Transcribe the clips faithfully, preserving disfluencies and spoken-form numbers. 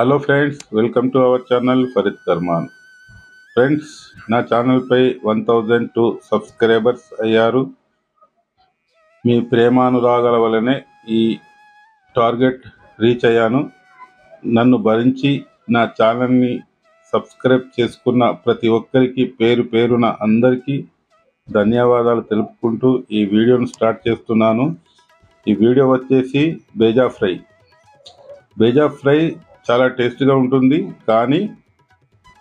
Hello friends, welcome to our channel Farid का Armaan. Friends, ना channel पै वन थाउज़ेंड टू सब्सक्राइबर्स अय्यारू। मी प्रेमानुरागाल वल्लने ई टारगेट रीच अय्यानु। नन्नु भरिंची ना चैनल नी सब्सक्राइब चेसुकुन्न प्रति ओक्करिकी पेरु पेरुना अंदरिकी धन्यवादालु तेलुपुकुंटू ई वीडियोनु स्टार्ट चेस्तुन्नानु। ई वीडियो वच्चेसी भेजा फ्रై। भेजा ఫ్రై చాలా టేస్టీగా ఉంటుంది, కానీ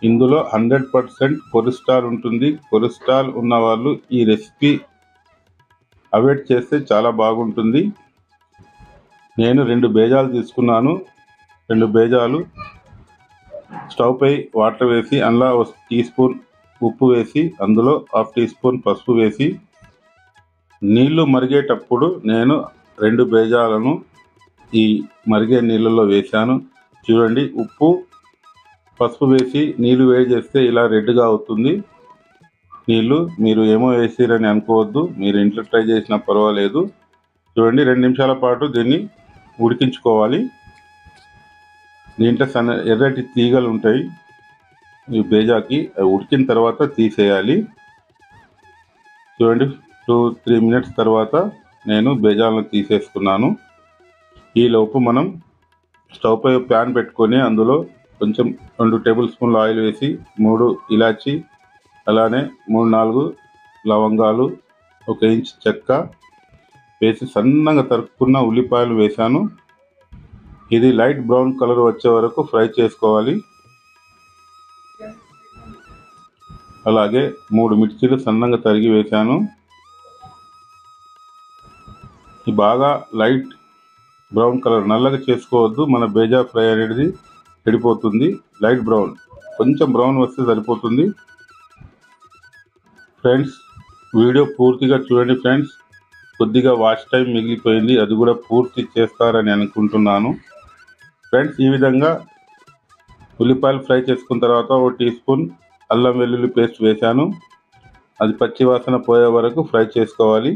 ఇందులో हंड्रेड परसेंट కొలెస్ట్రాల్ ఉంటుంది। కొలెస్ట్రాల్ ఉన్న వాళ్ళు ఈ రెసిపీ అవాయిడ్ చేస్తే చాలా బాగుంటుంది। నేను రెండు బేజాలు తీసుకున్నాను। రెండు బేజాలు స్టవ్ పై వాటర్ వేసి అందులో ఒక టీ స్పూన్ ఉప్పు వేసి అందులో హాఫ్ టీ స్పూన్ పసుపు వేసి నీళ్లు మరిగేటప్పుడు నేను రెండు బేజాలను ఈ మరిగే నీళ్ళలో వేసాను। చూడండి, ఉప్పు పసుపు వేసి నీళ్లు వేడి చేస్తే ఇలా రెడ్గా అవుతుంది నీళ్లు। మీరు ఏమో వేసిరని అనుకోవద్దు, మీరు ఇంట్లో ట్రై చేసినా పర్వాలేదు। చూడండి, రెండు నిమిషాల పాటు దీన్ని ఉడికించుకోవాలి। దీంట్లో సన్న ఎర్రటి తీగలు ఉంటాయి ఈ బేజాకి, అవి ఉడికిన తర్వాత తీసేయాలి। చూడండి, టూ త్రీ మినిట్స్ తర్వాత నేను బేజాలను తీసేసుకున్నాను। ఈలోపు మనం స్టవ్ పై ప్యాన్ పెట్టుకొని అందులో కొంచెం రెండు టేబుల్ స్పూన్ల ఆయిల్ వేసి మూడు ఇలాచి, అలానే మూడు నాలుగు లవంగాలు, ఒక ఇంచ్ చెక్క వేసి సన్నగా తరుక్కున్న ఉల్లిపాయలు వేసాను। ఇది లైట్ బ్రౌన్ కలర్ వచ్చే వరకు ఫ్రై చేసుకోవాలి। అలాగే మూడు మిర్చీలు సన్నగా తరిగి వేసాను। ఇది బాగా లైట్ బ్రౌన్ కలర్, నల్లగా చేసుకోవద్దు, మన బేజా ఫ్రై అనేది చెడిపోతుంది। లైట్ బ్రౌన్, కొంచెం బ్రౌన్ వస్తే సరిపోతుంది। ఫ్రెండ్స్, వీడియో పూర్తిగా చూడండి। ఫ్రెండ్స్, కొద్దిగా వాచ్ టైం మిగిలిపోయింది, అది కూడా పూర్తి చేస్తారని అనుకుంటున్నాను। ఫ్రెండ్స్, ఈ విధంగా ఉల్లిపాయలు ఫ్రై చేసుకున్న తర్వాత ఒక టీ స్పూన్ అల్లం వెల్లుల్లి పేస్ట్ వేశాను। అది పచ్చి వాసన పోయే వరకు ఫ్రై చేసుకోవాలి।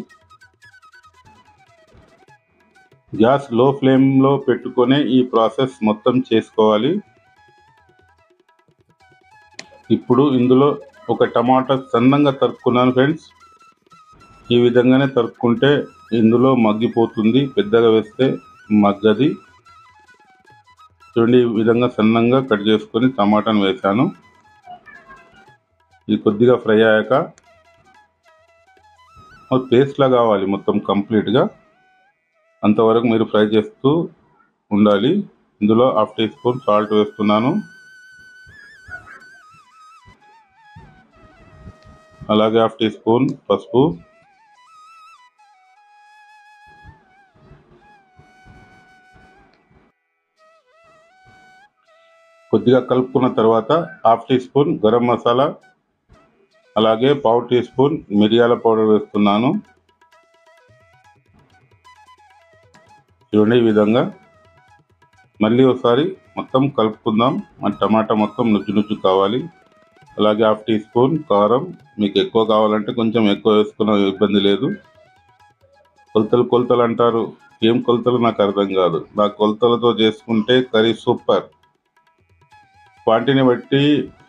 గ్యాస్ లో ఫ్లేమ్లో పెట్టుకొని ఈ ప్రాసెస్ మొత్తం చేసుకోవాలి। ఇప్పుడు ఇందులో ఒక టమాటా సన్నంగా తరుక్కున్నాను ఫ్రెండ్స్। ఈ విధంగానే తరుక్కుంటే ఇందులో మగ్గిపోతుంది, పెద్దగా వేస్తే మగ్గది। చూడండి, ఈ విధంగా సన్నంగా కట్ చేసుకొని టమాటాను వేసాను। ఇది కొద్దిగా ఫ్రై అయ్యాక పేస్ట్లా కావాలి మొత్తం కంప్లీట్గా, అంతవరకు మీరు ఫ్రై చేస్తూ ఉండాలి। ఇందులో హాఫ్ టీ స్పూన్ సాల్ట్ వేస్తున్నాను, అలాగే హాఫ్ టీ స్పూన్ పసుపు, కొద్దిగా కలుపుకున్న తర్వాత half teaspoon garam masala, అలాగే పావు టీ స్పూన్ మిరియాల పౌడర్ వేస్తున్నాను। చూడండి, ఈ విధంగా మళ్ళీ ఒకసారి మొత్తం కలుపుకుందాం। మన టమాటా మొత్తం నుజ్జు నుజ్జు కావాలి। అలాగే హాఫ్ టీ స్పూన్ కారం, మీకు ఎక్కువ కావాలంటే కొంచెం ఎక్కువ వేసుకున్న ఇబ్బంది లేదు। కొలతలు కొలతలు అంటారు, ఏం కొలతలు నాకు అర్థం కాదు। నా కొలతలతో చేసుకుంటే కర్రీ సూపర్। క్వాంటిటీని బట్టి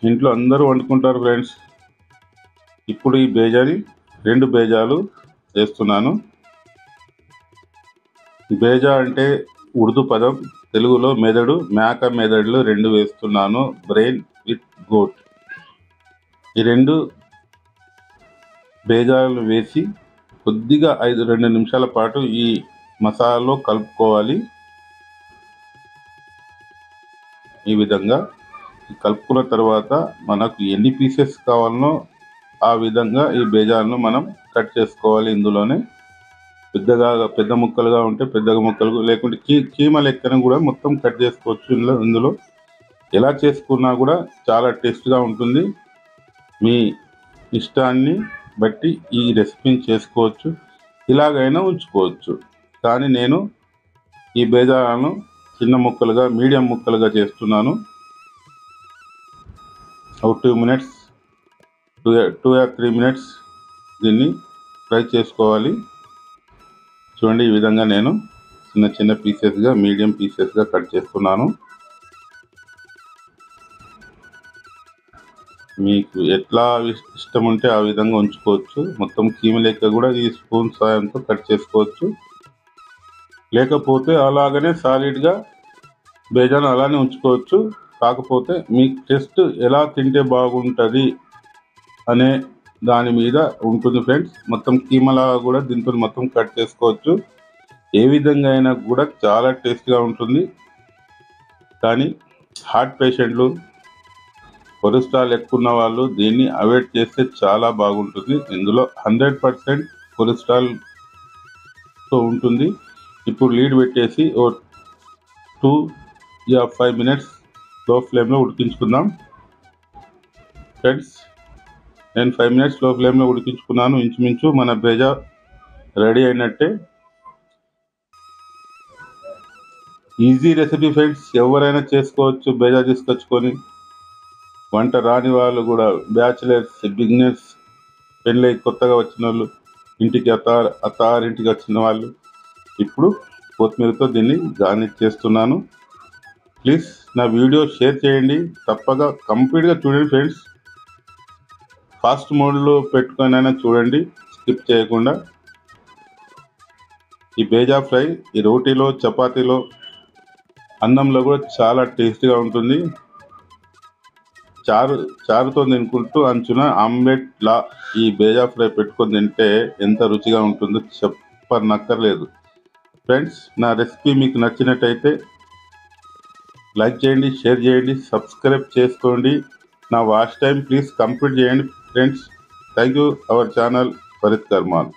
ఇంట్లో అందరూ వండుకుంటారు ఫ్రెండ్స్। ఇప్పుడు ఈ బేజాని రెండు బేజాలు వేస్తున్నాను। బేజా అంటే ఉర్దూ పదం, తెలుగులో మెదడు, మేక మెదడులు రెండు వేస్తున్నాను। బ్రెయిన్ విత్ గోట్, ఈ రెండు బేజాలు వేసి కొద్దిగా ఐదు రెండు నిమిషాల పాటు ఈ మసాలాలో కలుపుకోవాలి। ఈ విధంగా కలుపుకున్న తర్వాత మనకు ఎన్ని పీసెస్ కావాలనో ఆ విధంగా ఈ బేజాలను మనం కట్ చేసుకోవాలి। ఇందులోనే పెద్దగా పెద్ద ముక్కలుగా ఉంటే పెద్దగా ముక్కలు, లేకుంటే కీ కీమ లెక్కన కూడా మొత్తం కట్ చేసుకోవచ్చు। ఇందులో ఇందులో ఎలా చేసుకున్నా కూడా చాలా టేస్ట్గా ఉంటుంది। మీ ఇష్టాన్ని బట్టి ఈ రెసిపీని చేసుకోవచ్చు, ఇలాగైనా ఉంచుకోవచ్చు। కానీ నేను ఈ బేజాలను చిన్న ముక్కలుగా, మీడియం ముక్కలుగా చేస్తున్నాను। ఒక two minutes two two or three minutes దీన్ని ఫ్రై చేసుకోవాలి। చూడండి, ఈ విధంగా నేను చిన్న చిన్న పీసెస్గా, మీడియం పీసెస్గా కట్ చేస్తున్నాను। మీకు ఎట్లా ఇష్టం ఉంటే ఆ విధంగా ఉంచుకోవచ్చు. మొత్తం కీమ లేక కూడా ఈ స్పూన్ సాయంతో కట్ చేసుకోవచ్చు. లేకపోతే అలాగనే సాలిడ్గా బేజాను అలానే ఉంచుకోవచ్చు. కాకపోతే మీకు టెస్ట్ ఎలా తింటే బాగుంటుంది అనే దాని మీద ఉంటుంది ఫ్రెండ్స్. మొత్తం కీమలాగా కూడా దీంతో మొత్తం కట్ చేసుకోవచ్చు. ఏ విధంగా అయినా కూడా చాలా టేస్ట్గా ఉంటుంది. కానీ హార్ట్ పేషెంట్లు, కొలెస్ట్రాల్ ఎక్కువ ఉన్న వాళ్ళు దీన్ని అవాయిడ్ చేస్తే చాలా బాగుంటుంది. ఇందులో హండ్రెడ్ పర్సెంట్ కొలెస్ట్రాల్తో ఉంటుంది. ఇప్పుడు లీడ్ పెట్టేసి ఓ టూ యా ఫైవ్ మినిట్స్ లో ఫ్లేమ్లో ఉడికించుకుందాం ఫ్రెండ్స్. నేను ఫైవ్ మినిట్స్ లో ఫ్లేమ్లో ఉడికించుకున్నాను. ఇంచుమించు మన బేజా రెడీ అయినట్టే. ఈజీ రెసిపీ ఫ్రెండ్స్, ఎవరైనా చేసుకోవచ్చు. బేజా తీసుకొచ్చుకొని వంట రాని వాళ్ళు కూడా, బ్యాచిలర్స్, బిగినర్స్, పెళ్ళై కొత్తగా వచ్చిన వాళ్ళు, ఇంటికి అత్తారు అత్తారింటికి వచ్చిన వాళ్ళు. ఇప్పుడు కొత్తిమీరతో దీన్ని గార్నిష్ చేస్తున్నాను. ప్లీజ్ నా వీడియో షేర్ చేయండి, తప్పగా కంప్లీట్గా చూడండి ఫ్రెండ్స్. ఫాస్ట్ మోడ్లో పెట్టుకునైనా చూడండి, స్కిప్ చేయకుండా. ఈ బేజా ఫ్రై ఈ రోటీలో, చపాతీలో, అన్నంలో కూడా చాలా టేస్టీగా ఉంటుంది. చారు చారుతో తినుకుంటూ అంచున ఆమ్లెట్లా ఈ బేజా ఫ్రై పెట్టుకొని తింటే ఎంత రుచిగా ఉంటుందో చెప్పనక్కర్లేదు ఫ్రెండ్స్. నా రెసిపీ మీకు నచ్చినట్టయితే లైక్ చేయండి, షేర్ చేయండి, సబ్స్క్రైబ్ చేసుకోండి. నా వాచ్ టైం ప్లీజ్ కంప్లీట్ చేయండి friends. Thank you our channel Farid ka Arman.